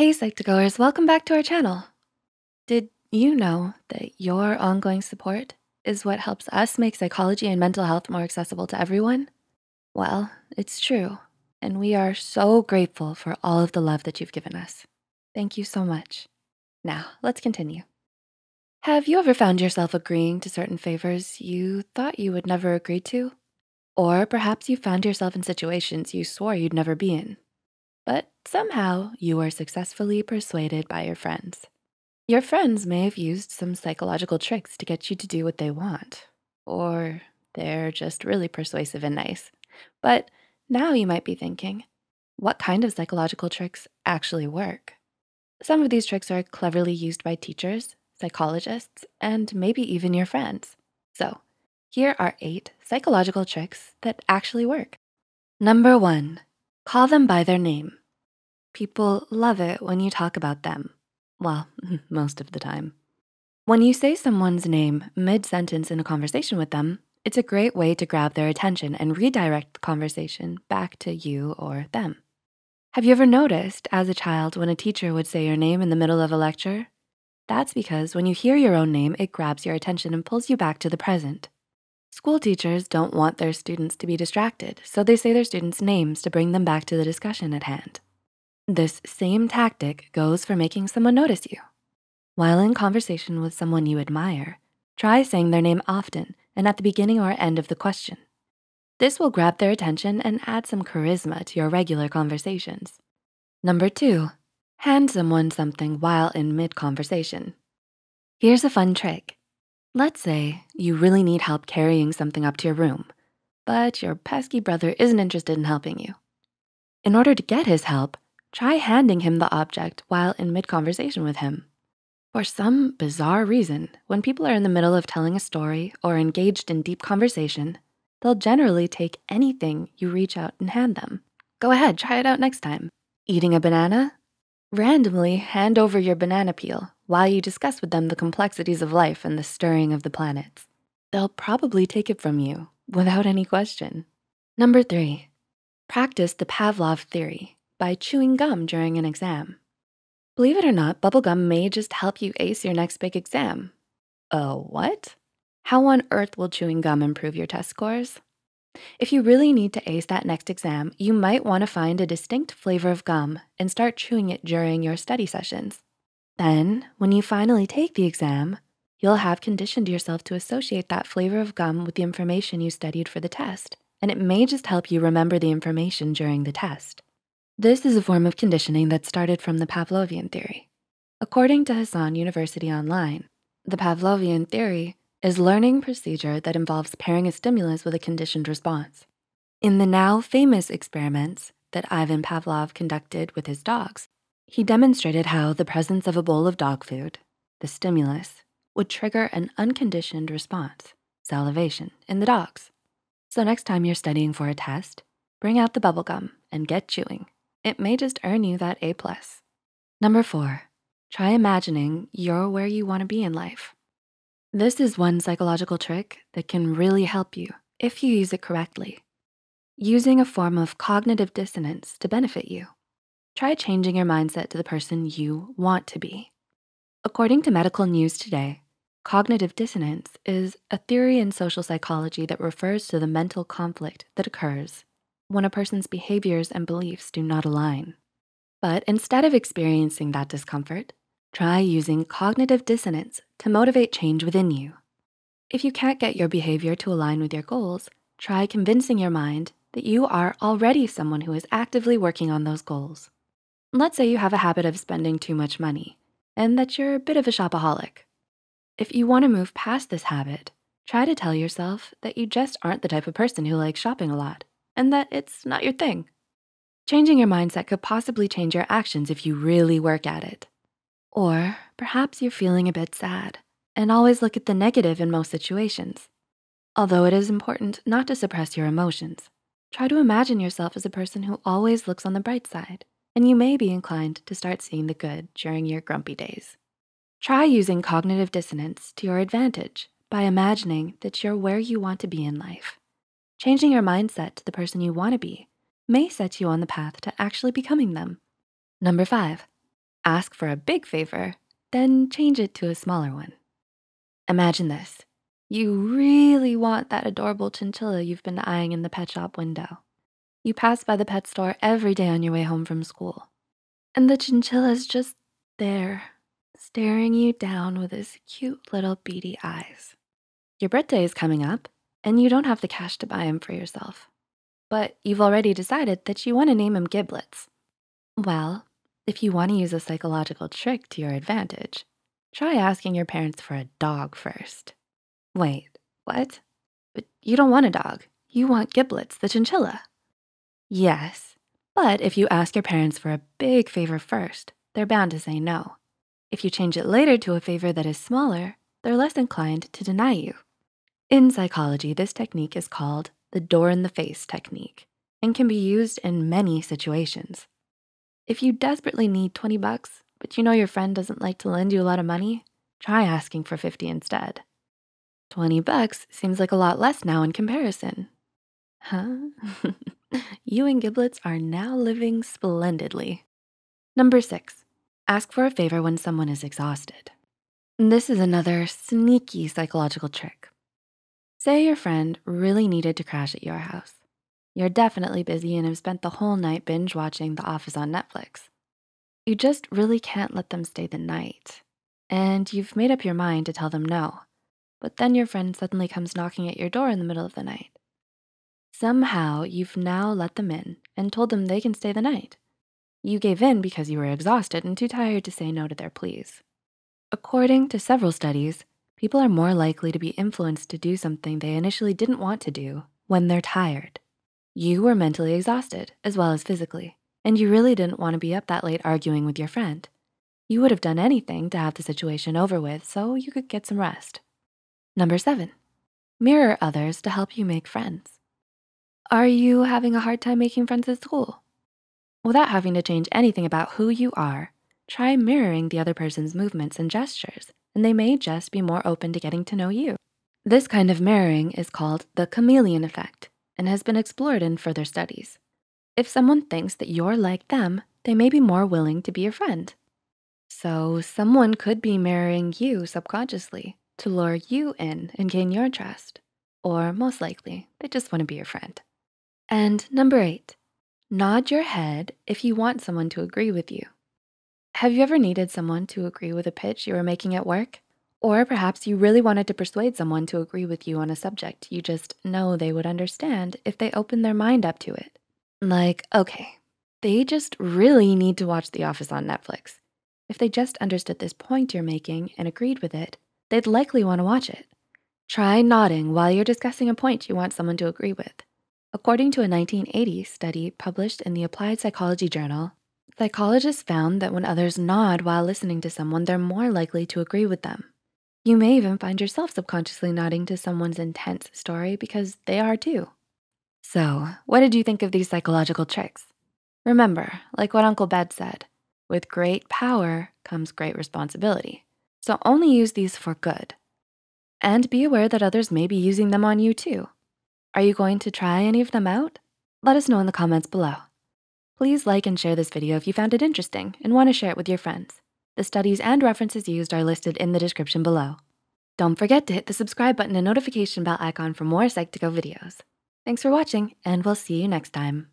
Hey Psych2Goers, welcome back to our channel. Did you know that your ongoing support is what helps us make psychology and mental health more accessible to everyone? Well, it's true, and we are so grateful for all of the love that you've given us. Thank you so much. Now, let's continue. Have you ever found yourself agreeing to certain favors you thought you would never agree to? Or perhaps you found yourself in situations you swore you'd never be in, but somehow you were successfully persuaded by your friends. Your friends may have used some psychological tricks to get you to do what they want, or they're just really persuasive and nice. But now you might be thinking, what kind of psychological tricks actually work? Some of these tricks are cleverly used by teachers, psychologists, and maybe even your friends. So here are 8 psychological tricks that actually work. Number 1, call them by their name. People love it when you talk about them. Well, most of the time. When you say someone's name mid-sentence in a conversation with them, it's a great way to grab their attention and redirect the conversation back to you or them. Have you ever noticed as a child when a teacher would say your name in the middle of a lecture? That's because when you hear your own name, it grabs your attention and pulls you back to the present. School teachers don't want their students to be distracted, so they say their students' names to bring them back to the discussion at hand. This same tactic goes for making someone notice you. While in conversation with someone you admire, try saying their name often and at the beginning or end of the question. This will grab their attention and add some charisma to your regular conversations. Number 2, hand someone something while in mid-conversation. Here's a fun trick. Let's say you really need help carrying something up to your room, but your pesky brother isn't interested in helping you. In order to get his help, try handing him the object while in mid-conversation with him. For some bizarre reason, when people are in the middle of telling a story or engaged in deep conversation, they'll generally take anything you reach out and hand them. Go ahead, try it out next time. Eating a banana? Randomly hand over your banana peel while you discuss with them the complexities of life and the stirring of the planets. They'll probably take it from you without any question. Number 3, practice the Pavlov theory by chewing gum during an exam. Believe it or not, bubble gum may just help you ace your next big exam. Oh, what? How on earth will chewing gum improve your test scores? If you really need to ace that next exam, you might wanna find a distinct flavor of gum and start chewing it during your study sessions. Then, when you finally take the exam, you'll have conditioned yourself to associate that flavor of gum with the information you studied for the test, and it may just help you remember the information during the test. This is a form of conditioning that started from the Pavlovian theory. According to Hassan University Online, the Pavlovian theory is learning procedure that involves pairing a stimulus with a conditioned response. In the now famous experiments that Ivan Pavlov conducted with his dogs, he demonstrated how the presence of a bowl of dog food, the stimulus, would trigger an unconditioned response, salivation, in the dogs. So next time you're studying for a test, bring out the bubblegum and get chewing. It may just earn you that A+. Number 4, try imagining you're where you wanna be in life. This is one psychological trick that can really help you if you use it correctly. Using a form of cognitive dissonance to benefit you. Try changing your mindset to the person you want to be. According to Medical News Today, cognitive dissonance is a theory in social psychology that refers to the mental conflict that occurs when a person's behaviors and beliefs do not align. But instead of experiencing that discomfort, try using cognitive dissonance to motivate change within you. If you can't get your behavior to align with your goals, try convincing your mind that you are already someone who is actively working on those goals. Let's say you have a habit of spending too much money and that you're a bit of a shopaholic. If you wanna move past this habit, try to tell yourself that you just aren't the type of person who likes shopping a lot and that it's not your thing. Changing your mindset could possibly change your actions if you really work at it. Or perhaps you're feeling a bit sad and always look at the negative in most situations. Although it is important not to suppress your emotions, try to imagine yourself as a person who always looks on the bright side, and you may be inclined to start seeing the good during your grumpy days. Try using cognitive dissonance to your advantage by imagining that you're where you want to be in life. Changing your mindset to the person you wanna be may set you on the path to actually becoming them. Number 5, Ask for a big favor, then change it to a smaller one. Imagine this. You really want that adorable chinchilla you've been eyeing in the pet shop window. You pass by the pet store every day on your way home from school. And the chinchilla's just there, staring you down with his cute little beady eyes. Your birthday is coming up, and you don't have the cash to buy him for yourself. But you've already decided that you want to name him Giblets. Well, if you want to use a psychological trick to your advantage, try asking your parents for a dog first. Wait, what? But you don't want a dog. You want Giblets, the chinchilla. Yes, but if you ask your parents for a big favor first, they're bound to say no. If you change it later to a favor that is smaller, they're less inclined to deny you. In psychology, this technique is called the door-in-the-face technique and can be used in many situations. If you desperately need 20 bucks, but you know your friend doesn't like to lend you a lot of money, try asking for 50 instead. 20 bucks seems like a lot less now in comparison. Huh? You and Giblets are now living splendidly. Number 6, ask for a favor when someone is exhausted. This is another sneaky psychological trick. Say your friend really needed to crash at your house. You're definitely busy and have spent the whole night binge watching The Office on Netflix. You just really can't let them stay the night. And you've made up your mind to tell them no, but then your friend suddenly comes knocking at your door in the middle of the night. Somehow you've now let them in and told them they can stay the night. You gave in because you were exhausted and too tired to say no to their pleas. According to several studies, people are more likely to be influenced to do something they initially didn't want to do when they're tired. You were mentally exhausted as well as physically, and you really didn't want to be up that late arguing with your friend. You would have done anything to have the situation over with so you could get some rest. Number 7, mirror others to help you make friends. Are you having a hard time making friends at school? Without having to change anything about who you are, try mirroring the other person's movements and gestures, and they may just be more open to getting to know you. This kind of mirroring is called the chameleon effect and has been explored in further studies. If someone thinks that you're like them, they may be more willing to be your friend. So someone could be mirroring you subconsciously to lure you in and gain your trust, or most likely, they just wanna be your friend. And number 8, nod your head if you want someone to agree with you. Have you ever needed someone to agree with a pitch you were making at work? Or perhaps you really wanted to persuade someone to agree with you on a subject you just know they would understand if they opened their mind up to it. Like, okay, they just really need to watch The Office on Netflix. If they just understood this point you're making and agreed with it, they'd likely want to watch it. Try nodding while you're discussing a point you want someone to agree with. According to a 1980 study published in the Applied Psychology Journal, psychologists found that when others nod while listening to someone, they're more likely to agree with them. You may even find yourself subconsciously nodding to someone's intense story because they are too. So, what did you think of these psychological tricks? Remember, like what Uncle Ben said, with great power comes great responsibility. So only use these for good. And be aware that others may be using them on you too. Are you going to try any of them out? Let us know in the comments below. Please like and share this video if you found it interesting and want to share it with your friends. The studies and references used are listed in the description below. Don't forget to hit the subscribe button and notification bell icon for more Psych2Go videos. Thanks for watching, and we'll see you next time.